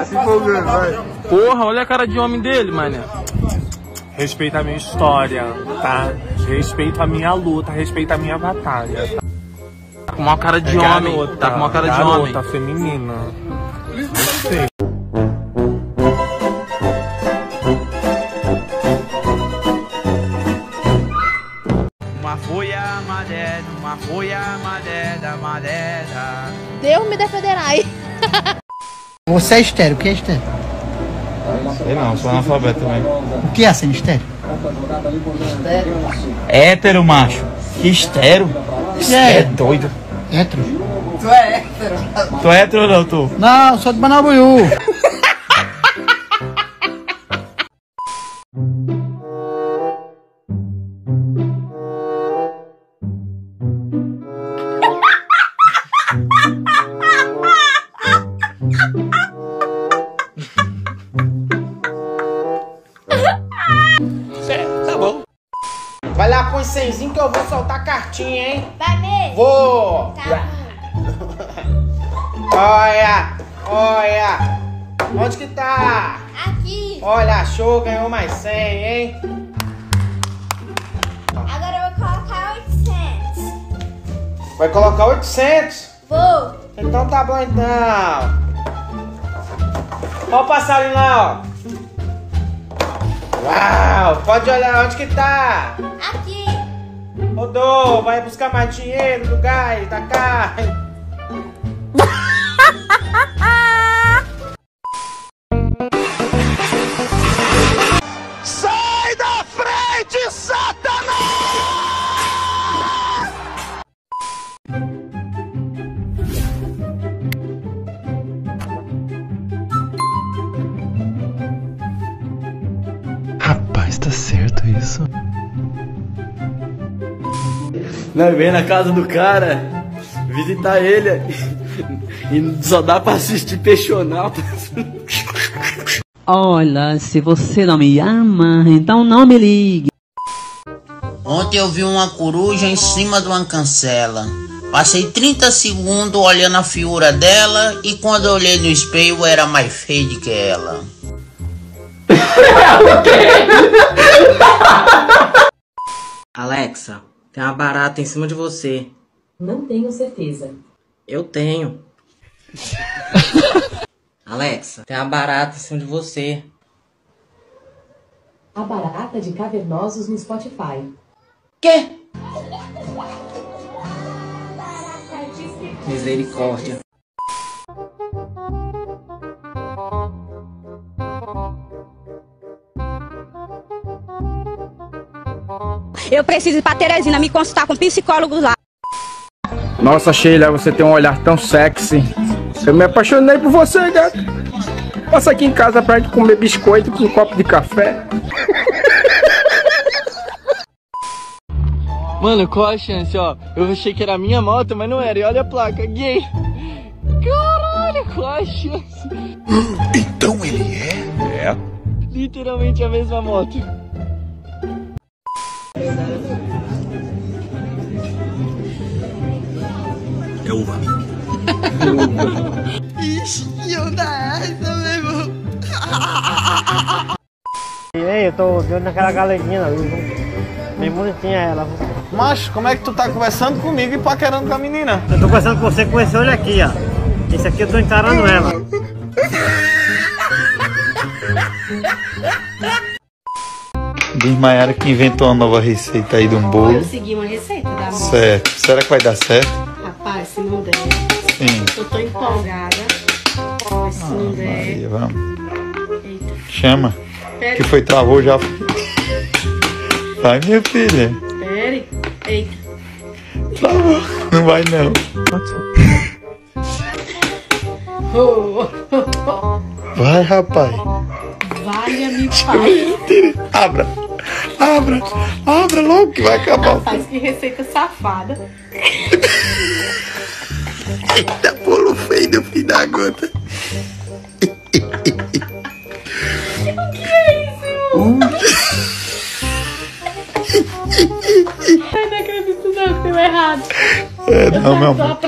Tá se empolgando, vai. Porra, olha a cara de homem dele, mané. Respeita a minha história, tá? Respeita a minha luta, respeita a minha batalha. Tá com uma cara de homem, garota, tá com uma cara de homem. Garota feminina. Gostei. Uma folha madeira, madeira. Deus me defenderai. Você é estéreo, o que é estéreo? Sei não, sou analfabeto também. O que é sendo estéreo? Estéreo. Hétero, macho. Estéreo? Você é doido. Hétero? Tu é hétero. Tu é hétero ou não, tu? Não, sou de Manabuiú. Vai lá com os 100zinho que eu vou soltar cartinha, hein? Vai mesmo? Vou! Tá. Olha! Olha! Onde que tá? Aqui! Olha, achou, ganhou mais 100, hein? Agora eu vou colocar 800. Vai colocar 800? Vou! Então tá bom, então! Olha o passarinho lá, ó! Uau! Pode olhar onde que tá! Aqui! Rodou! Vai buscar mais dinheiro do gás, da carne! Sai da frente, Satanás! Rapaz, tá certo isso? Nós vem na casa do cara visitar ele e só dá pra assistir Peixonal. Olha, se você não me ama, então não me ligue. Ontem eu vi uma coruja em cima de uma cancela. Passei 30 segundos olhando a figura dela e quando eu olhei no espelho eu era mais feio do que ela. Alexa, tem uma barata em cima de você. Não tenho certeza. Eu tenho. Alexa, tem uma barata em cima de você. A barata de Cavernosos no Spotify. Quê? Misericórdia. Eu preciso ir pra Teresina, me consultar com psicólogos lá. Nossa, Sheila, você tem um olhar tão sexy. Eu me apaixonei por você, gato. Passa aqui em casa pra gente comer biscoito com um copo de café. Mano, qual a chance, ó? Eu achei que era a minha moto, mas não era. E olha a placa, gay. Caralho, qual a chance? Então ele é? É. Literalmente a mesma moto. É uva. Ixi, que onda é essa, meu irmão? E aí, eu tô de olho naquela galeguinha ali, bem bonitinha ela. Macho, como é que tu tá conversando comigo e paquerando com a menina? Eu tô conversando com você com esse olho aqui, ó. Esse aqui eu tô encarando ela. Diz Maiara que inventou uma nova receita aí de um bolo. Eu segui uma receita da moça. Certo. Será que vai dar certo? Rapaz, se não der. Sim. Eu tô empolgada. Mas se não der. Maria, vamos. Eita. Chama. Pera. Que foi, travou já. Vai, minha filha. Pera. Eita. Travou. Não vai, não. Vai, rapaz. Valha-me, pai. Abra. Abra, abra logo que vai acabar. Rapaz, que receita safada. Eita, bolo feio do fim da gota. O que é isso? Eu não acredito não que deu errado. É, não, meu amor.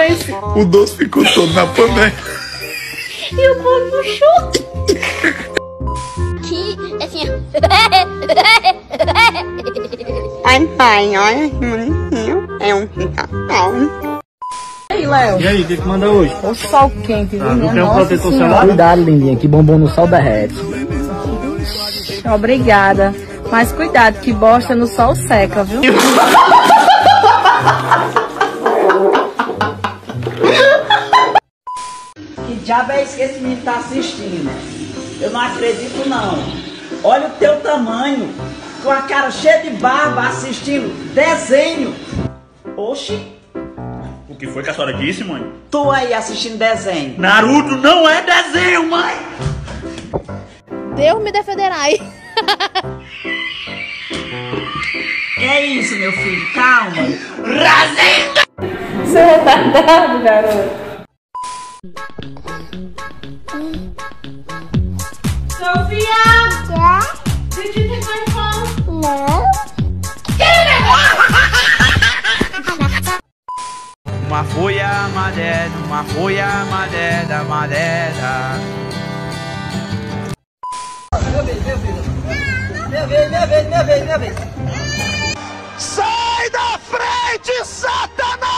O doce ficou todo na panela. E o bolo puxou. maior município é um quintal. E aí, Léo? E aí, o que que manda hoje? O sol quente, viu? Não tem um protetor solar? Cuidado, lindinha, que bombom no sol derrete. Obrigada. Mas cuidado, que bosta no sol seca, viu? Que diabo é esse que esse menino tá assistindo? Eu não acredito, não. Olha o teu tamanho, com a cara cheia de barba, assistindo desenho. Oxi. O que foi que a senhora disse, mãe? Tô aí assistindo desenho. Naruto não é desenho, mãe! Deus me defenderá aí. É isso, meu filho, calma. Razenda! Você é retardado, garoto. Sofia! Did you take my phone? Não. Uma folha madeira, uma folha madeira, madeira. Minha vez. Sai da frente, Satanás!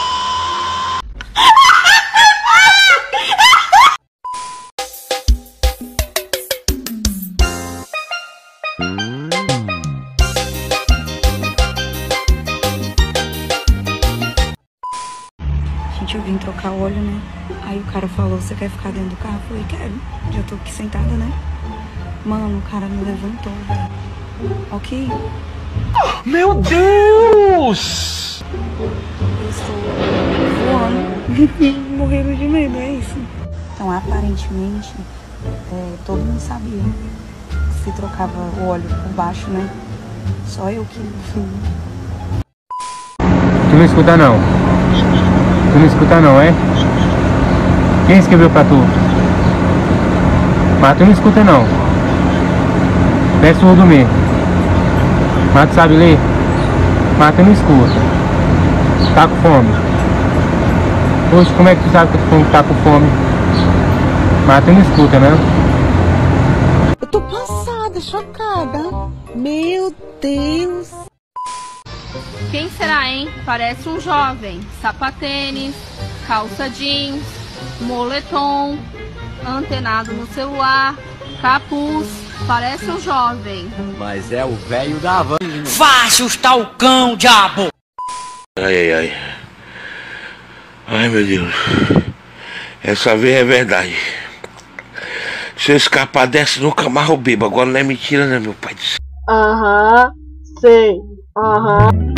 Gente, eu vim trocar óleo, né? Aí o cara falou, você quer ficar dentro do carro? Eu falei, quero. Já tô aqui sentada, né? Mano, o cara me levantou, velho. Ok? Meu Deus! Eu estou voando. Morrendo de medo, é isso. Então, aparentemente, todo mundo sabia que se trocava o óleo por baixo, né? Só eu que... Tu não escuta, não? Tu não escuta, não, é? Quem escreveu pra tu? Mas tu não escuta, não. É surdo mesmo. Mas tu sabe ler? Mas tu não escuta. Tá com fome. Poxa, como é que tu sabe que tá com fome? Mas tu não escuta, né? Eu tô passada, chocada. Meu Deus. Quem será, hein? Parece um jovem. Sapatênis, calça jeans, moletom, antenado no celular, capuz. Parece um jovem. Mas é o velho da van. Vá assustar o cão, diabo! Ai, meu Deus. Essa vez é verdade. Se eu escapar dessa, nunca mais eu bebo. Agora não é mentira, né, meu pai? Aham, sei. Aham.